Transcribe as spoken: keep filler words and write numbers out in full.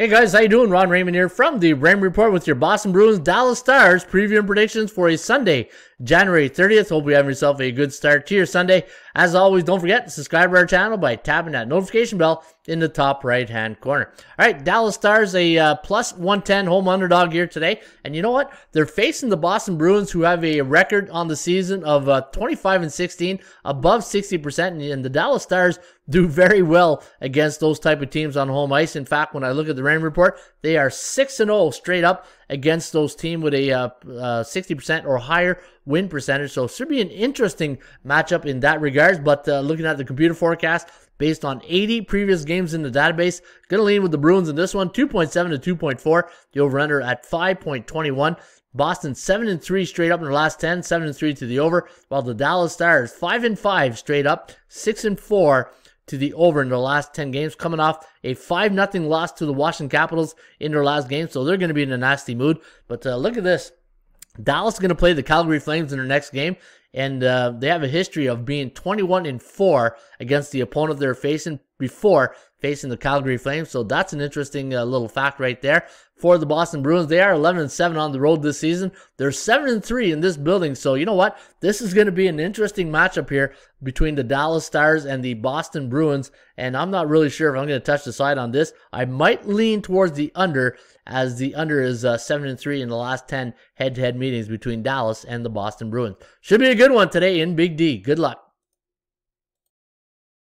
Hey guys, how you doing? Ron Raymond here from the Raymond Report with your Boston Bruins, Dallas Stars preview and predictions for a Sunday, January thirtieth. Hope you're having yourself a good start to your Sunday. As always, don't forget to subscribe to our channel by tapping that notification bell in the top right-hand corner. All right, Dallas Stars a uh, plus one ten home underdog here today. And you know what? They're facing the Boston Bruins, who have a record on the season of uh, twenty-five and sixteen, above sixty percent. And the Dallas Stars do very well against those type of teams on home ice. In fact, when I look at the Raymond Report, they are six and oh straight up against those teams with a uh, uh, sixty percent or higher win percentage. So it should be an interesting matchup in that regard. But uh, looking at the computer forecast, based on eighty previous games in the database, going to lean with the Bruins in this one, two point seven to two point four. The over-under at five point two one. Boston seven and three straight up in the last ten, seven and three to the over, while the Dallas Stars five and five straight up, six and four to the over in their last ten games, coming off a five nothing loss to the Washington Capitals in their last game, so they're going to be in a nasty mood. But uh, look at this. Dallas is going to play the Calgary Flames in their next game, and uh, they have a history of being twenty-one and four against the opponent they're facing before facing the Calgary Flames, so that's an interesting uh, little fact right there. For the Boston Bruins, they are eleven and seven on the road this season. They're seven and three in this building, so you know what? This is going to be an interesting matchup here between the Dallas Stars and the Boston Bruins, and I'm not really sure if I'm going to touch the side on this. I might lean towards the under, as the under is uh, seven and three in the last ten head-to-head meetings between Dallas and the Boston Bruins. Should be a good one today in Big D. Good luck.